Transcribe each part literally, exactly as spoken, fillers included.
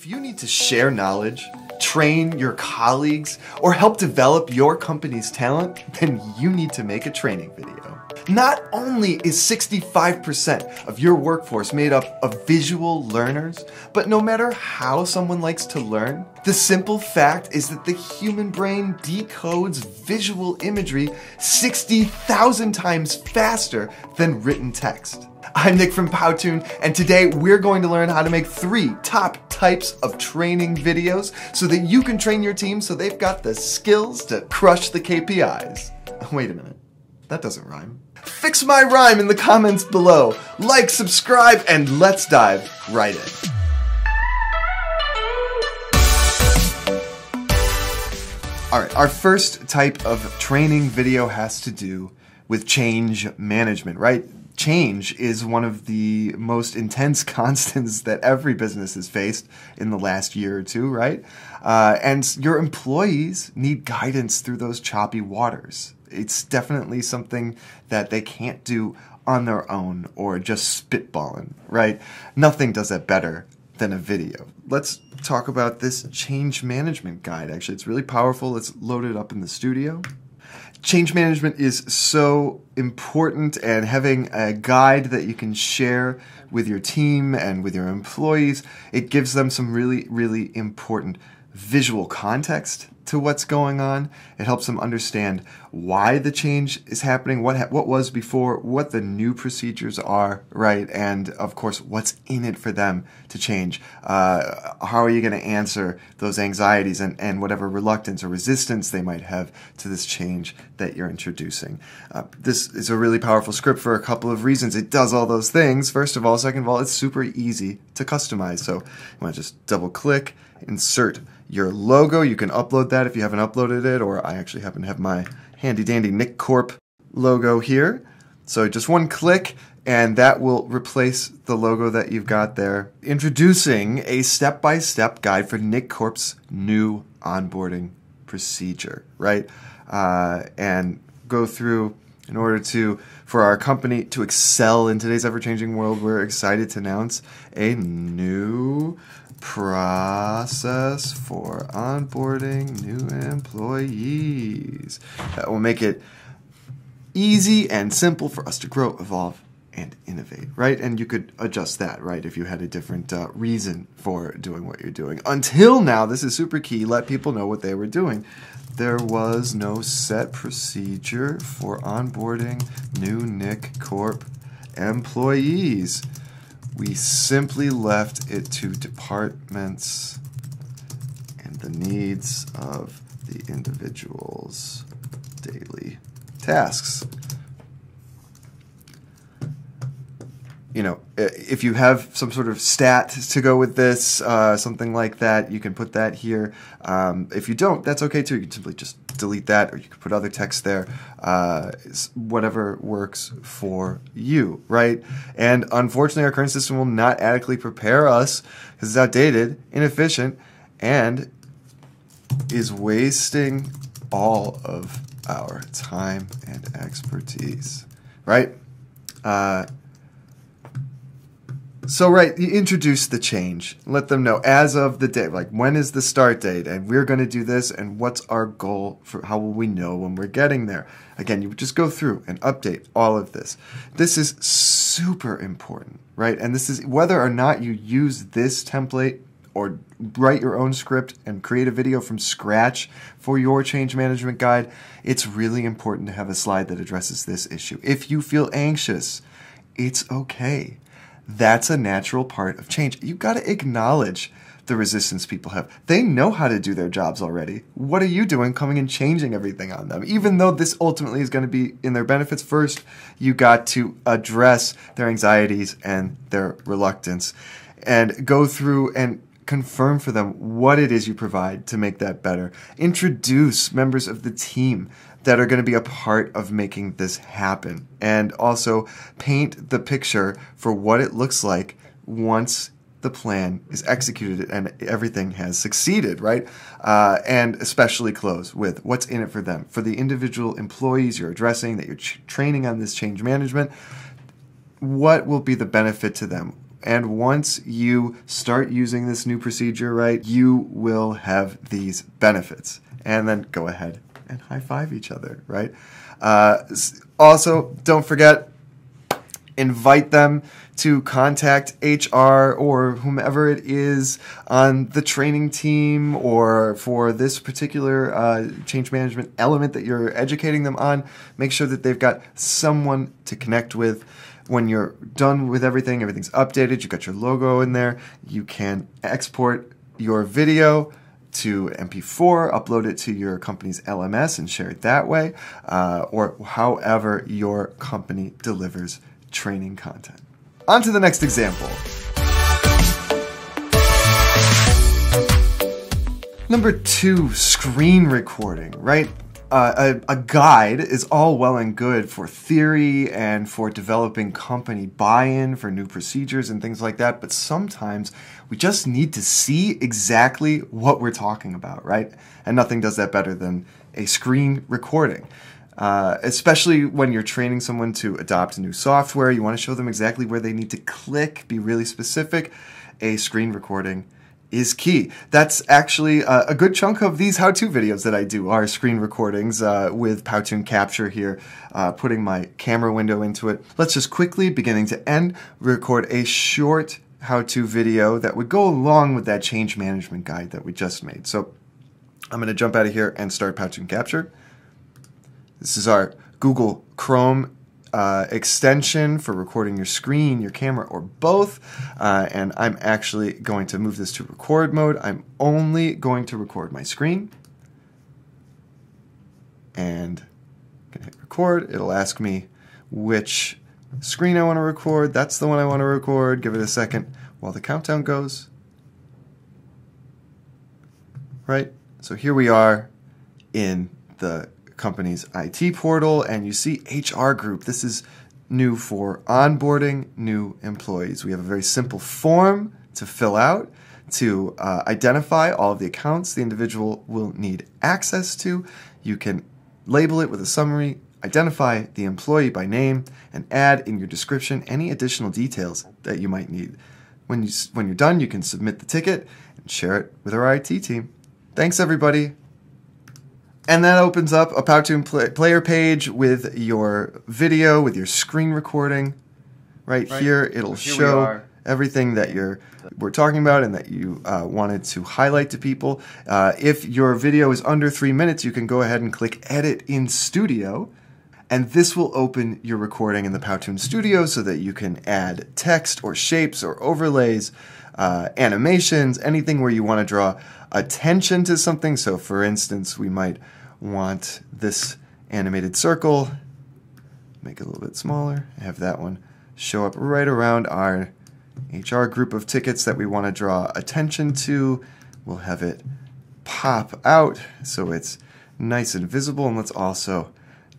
If you need to share knowledge, train your colleagues, or help develop your company's talent, then you need to make a training video. Not only is sixty-five percent of your workforce made up of visual learners, but no matter how someone likes to learn, the simple fact is that the human brain decodes visual imagery sixty thousand times faster than written text. I'm Nick from Powtoon, and today we're going to learn how to make three top types of training videos so that you can train your team so they've got the skills to crush the K P Is. Wait a minute, that doesn't rhyme. Fix my rhyme in the comments below. Like, subscribe, and let's dive right in. All right, our first type of training video has to do with change management, right? Change is one of the most intense constants that every business has faced in the last year or two, right? Uh, and your employees need guidance through those choppy waters. It's definitely something that they can't do on their own or just spitballing, right? Nothing does that better than a video. Let's talk about this change management guide. Actually, it's really powerful. Let's load it up in the studio. Change management is so important, and having a guide that you can share with your team and with your employees, it gives them some really, really important visual context to what's going on. It helps them understand why the change is happening, what ha what was before, what the new procedures are, right? And of course, what's in it for them to change. Uh, how are you going to answer those anxieties and, and whatever reluctance or resistance they might have to this change that you're introducing? Uh, this is a really powerful script for a couple of reasons. It does all those things, first of all. Second of all, it's super easy to customize. So you want to just double click, insert your logo. You can upload that if you haven't uploaded it, or I actually happen to have my handy dandy Nick Corp logo here. So just one click and that will replace the logo that you've got there. Introducing a step-by-step guide for Nick Corp's new onboarding procedure, right? Uh, and go through in order to, for our company to excel in today's ever-changing world, we're excited to announce a new process for onboarding new employees that will make it easy and simple for us to grow, evolve, and innovate, right? And you could adjust that, right, if you had a different uh, reason for doing what you're doing. Until now, this is super key, let people know what they were doing. There was no set procedure for onboarding new Nick Corp employees. We simply left it to departments and the needs of the individual's daily tasks. You know, if you have some sort of stat to go with this, uh, something like that, you can put that here. Um, if you don't, that's okay too. You can simply just delete that, or you can put other text there. Uh, whatever works for you, right? And unfortunately, our current system will not adequately prepare us because it's outdated, inefficient, and is wasting all of our time and expertise, right? Uh, So, right, you introduce the change. Let them know as of the day, like when is the start date, and we're going to do this, and what's our goal for how will we know when we're getting there? Again, you just go through and update all of this. This is super important, right? And this is whether or not you use this template or write your own script and create a video from scratch for your change management guide, it's really important to have a slide that addresses this issue. If you feel anxious, it's okay. That's a natural part of change. You've got to acknowledge the resistance people have. They know how to do their jobs already. What are you doing coming and changing everything on them? Even though this ultimately is going to be in their benefits, first, you got to address their anxieties and their reluctance and go through and confirm for them what it is you provide to make that better. Introduce members of the team that are going to be a part of making this happen. And also paint the picture for what it looks like once the plan is executed and everything has succeeded, right? Uh, and especially close with what's in it for them. For the individual employees you're addressing, that you're training on this change management, what will be the benefit to them? And once you start using this new procedure right, you will have these benefits. And then go ahead and high five each other, right? Uh, also, don't forget, invite them to contact H R or whomever it is on the training team or for this particular uh, change management element that you're educating them on. Make sure that they've got someone to connect with. When you're done with everything, everything's updated, you've got your logo in there, you can export your video to M P four, upload it to your company's L M S and share it that way, uh, or however your company delivers training content. On to the next example. Number two, screen recording, right? Uh, a, a guide is all well and good for theory and for developing company buy-in for new procedures and things like that, but sometimes we just need to see exactly what we're talking about, right? And nothing does that better than a screen recording. Uh, especially when you're training someone to adopt new software, you want to show them exactly where they need to click, be really specific. A screen recording is key. That's actually uh, a good chunk of these how-to videos that I do are screen recordings uh, with Powtoon Capture here, uh, putting my camera window into it. Let's just quickly, beginning to end, record a short how-to video that would go along with that change management guide that we just made. So I'm going to jump out of here and start Powtoon Capture. This is our Google Chrome Uh, extension for recording your screen, your camera, or both, uh, and I'm actually going to move this to record mode. I'm only going to record my screen, and I can hit record. It'll ask me which screen I want to record. That's the one I want to record. Give it a second while the countdown goes. Right, so here we are in the company's I T portal, and you see H R group. This is new for onboarding new employees. We have a very simple form to fill out to uh, identify all of the accounts the individual will need access to. You can label it with a summary, identify the employee by name, and add in your description any additional details that you might need. When, you, when you're done, you can submit the ticket and share it with our I T team. Thanks, everybody. And that opens up a Powtoon play player page with your video, with your screen recording. Right, right. here, it'll here show everything that you're we're talking about and that you uh, wanted to highlight to people. Uh, if your video is under three minutes, you can go ahead and click Edit in Studio. And this will open your recording in the Powtoon Studio so that you can add text or shapes or overlays, uh, animations, anything where you want to draw attention to something. So, for instance, we might want this animated circle, make it a little bit smaller, have that one show up right around our H R group of tickets that we want to draw attention to. We'll have it pop out so it's nice and visible, and let's also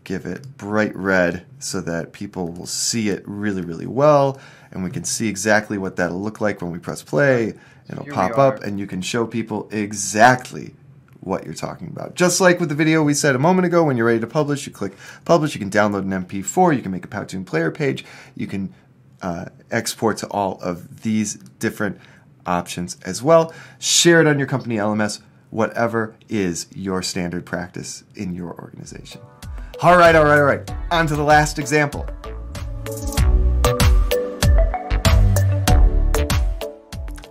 give it bright red so that people will see it really, really well, and we can see exactly what that'll look like when we press play. It'll pop up, and you can show people exactly what you're talking about. Just like with the video we said a moment ago, when you're ready to publish, you click publish, you can download an M P four, you can make a Powtoon player page, you can uh, export to all of these different options as well. Share it on your company L M S, whatever is your standard practice in your organization. All right, all right, all right, on to the last example.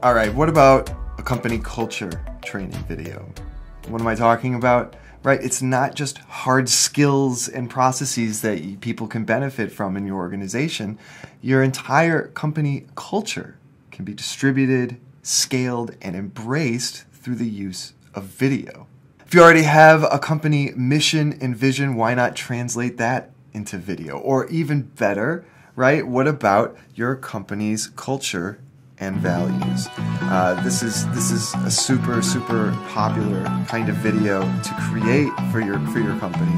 All right, what about a company culture training video? What am I talking about? Right, it's not just hard skills and processes that you, people can benefit from in your organization. Your entire company culture can be distributed, scaled, and embraced through the use of video. If you already have a company mission and vision, why not translate that into video? Or even better, right? What about your company's culture and values? Uh, this is this is a super super popular kind of video to create for your for your company,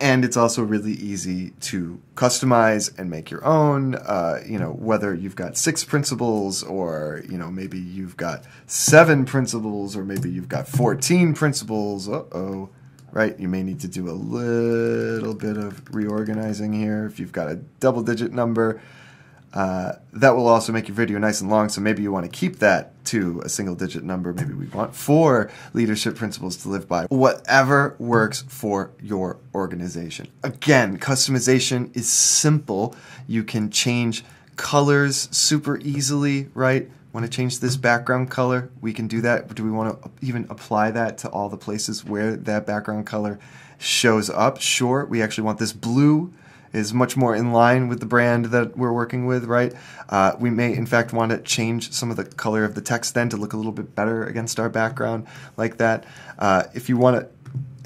and it's also really easy to customize and make your own. Uh, you know, whether you've got six principles, or you know maybe you've got seven principles, or maybe you've got fourteen principles. Uh-oh, right? You may need to do a little bit of reorganizing here if you've got a double-digit number. Uh, that will also make your video nice and long, so maybe you want to keep that to a single digit number. Maybe we want four leadership principles to live by. Whatever works for your organization. Again, customization is simple. You can change colors super easily, right? Want to change this background color? We can do that. Do we want to even apply that to all the places where that background color shows up? Sure, we actually want this blue is much more in line with the brand that we're working with, right? Uh, we may, in fact, want to change some of the color of the text then to look a little bit better against our background, like that. Uh, if you want to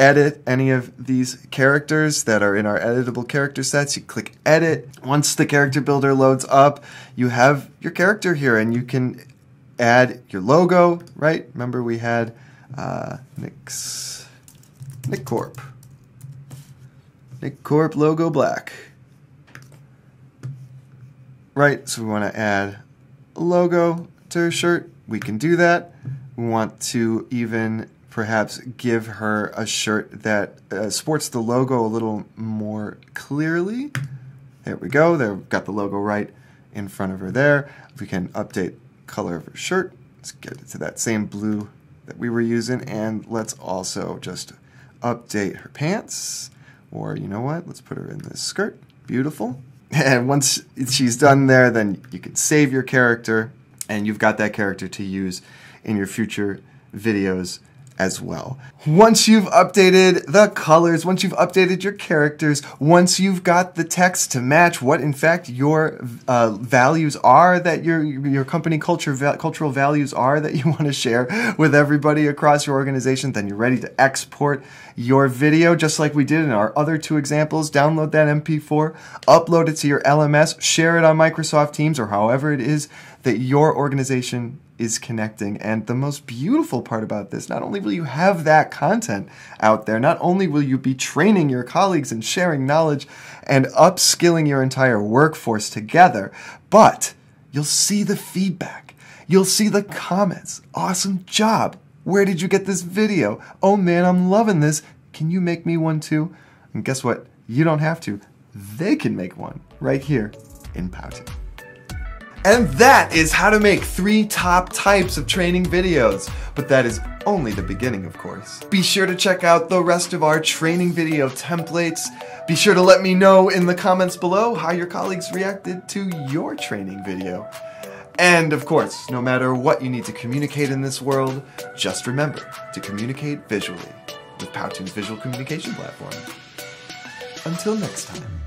edit any of these characters that are in our editable character sets, you click Edit. Once the character builder loads up, you have your character here, and you can add your logo, right? Remember, we had uh, Nick's, Nick Corp. Nick Corp logo black. Right, so we want to add a logo to her shirt. We can do that. We want to even perhaps give her a shirt that uh, sports the logo a little more clearly. There we go. There, got the logo right in front of her there. We can update color of her shirt. Let's get it to that same blue that we were using. And let's also just update her pants. Or, you know what, let's put her in this skirt. Beautiful. And once she's done there, then you can save your character, and you've got that character to use in your future videos as well. Once you've updated the colors, once you've updated your characters, once you've got the text to match what, in fact, your uh, values are, that your your company culture va cultural values are that you want to share with everybody across your organization, then you're ready to export your video, just like we did in our other two examples. Download that M P four, upload it to your L M S, share it on Microsoft Teams, or however it is that your organization is connecting. And the most beautiful part about this, not only will you have that content out there, not only will you be training your colleagues and sharing knowledge and upskilling your entire workforce together, but you'll see the feedback. You'll see the comments. Awesome job. Where did you get this video? Oh man, I'm loving this. Can you make me one too? And guess what? You don't have to. They can make one right here in Powtoon. And that is how to make three top types of training videos. But that is only the beginning, of course. Be sure to check out the rest of our training video templates. Be sure to let me know in the comments below how your colleagues reacted to your training video. And of course, no matter what you need to communicate in this world, just remember to communicate visually with Powtoon's visual communication platform. Until next time.